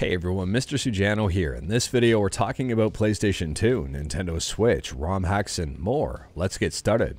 Hey everyone, Mr. Sujano here. In this video, we're talking about PlayStation 2, Nintendo Switch, ROM hacks, and more. Let's get started.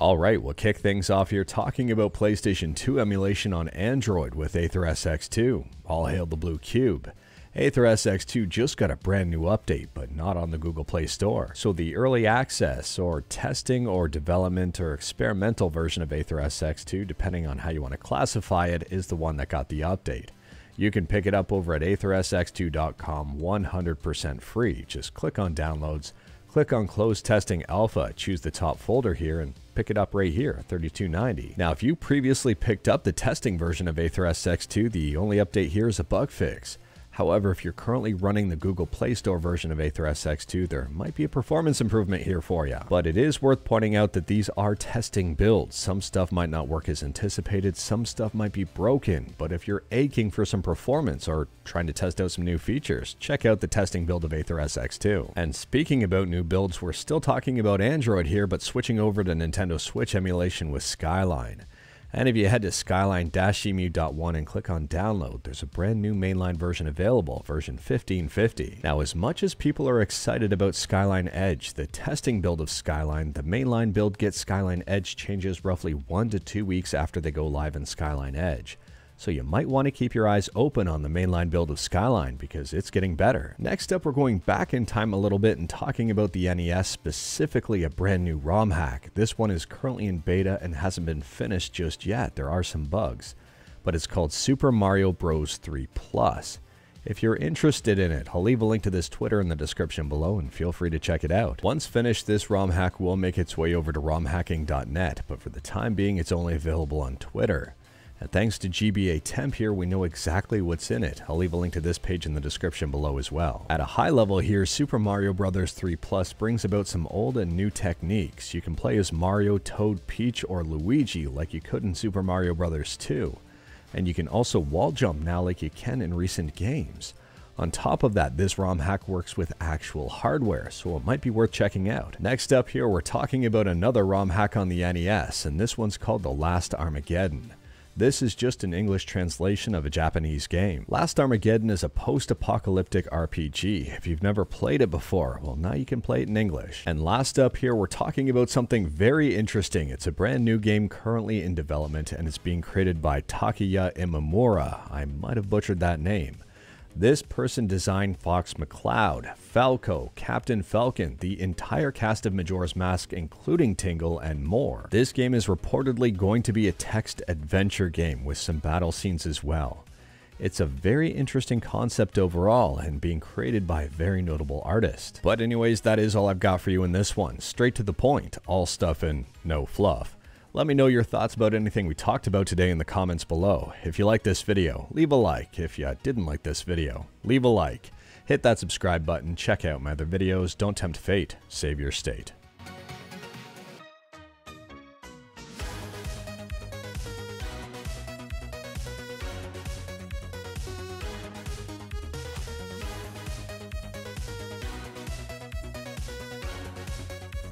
Alright, we'll kick things off here talking about PlayStation 2 emulation on Android with AetherSX2. All hail the blue cube. AetherSX2 just got a brand new update, but not on the Google Play Store. So the early access or testing or development or experimental version of AetherSX2, depending on how you want to classify it, is the one that got the update. You can pick it up over at aethersx2.com 100% free. Just click on Downloads, click on Close Testing Alpha, choose the top folder here, and pick it up right here, $32.90. Now, if you previously picked up the testing version of AetherSX2, the only update here is a bug fix. However, if you're currently running the Google Play Store version of AetherSX2, there might be a performance improvement here for you. But it is worth pointing out that these are testing builds. Some stuff might not work as anticipated, some stuff might be broken, but if you're aching for some performance or trying to test out some new features, check out the testing build of AetherSX2. And speaking about new builds, we're still talking about Android here, but switching over to Nintendo Switch emulation with Skyline. And if you head to skyline-emu.1 and click on download, there's a brand new mainline version available, version 1550. Now, as much as people are excited about Skyline Edge, the testing build of Skyline, the mainline build gets Skyline Edge changes roughly 1 to 2 weeks after they go live in Skyline Edge. So you might want to keep your eyes open on the mainline build of Skyline because it's getting better. Next up, we're going back in time a little bit and talking about the NES, specifically a brand new ROM hack. This one is currently in beta and hasn't been finished just yet. There are some bugs, but it's called Super Mario Bros. 3+. If you're interested in it, I'll leave a link to this Twitter in the description below and feel free to check it out. Once finished, this ROM hack will make its way over to romhacking.net, but for the time being, it's only available on Twitter. And thanks to GBA Temp here, we know exactly what's in it. I'll leave a link to this page in the description below as well. At a high level here, Super Mario Bros. 3+ brings about some old and new techniques. You can play as Mario, Toad, Peach, or Luigi like you could in Super Mario Bros. 2. And you can also wall jump now like you can in recent games. On top of that, this ROM hack works with actual hardware, so it might be worth checking out. Next up here, we're talking about another ROM hack on the NES, and this one's called The Last Armageddon. This is just an English translation of a Japanese game. Last Armageddon is a post-apocalyptic RPG. If you've never played it before, well, now you can play it in English. And last up here, we're talking about something very interesting. It's a brand new game currently in development, and it's being created by Takaya Imamura. I might have butchered that name. This person designed Fox McCloud, Falco, Captain Falcon, the entire cast of Majora's Mask, including Tingle, and more. This game is reportedly going to be a text adventure game with some battle scenes as well. It's a very interesting concept overall and being created by a very notable artist. But anyways, that is all I've got for you in this one. Straight to the point, all stuff and no fluff. Let me know your thoughts about anything we talked about today in the comments below. If you like this video, leave a like. If you didn't like this video, leave a like. Hit that subscribe button, check out my other videos, don't tempt fate, save your state.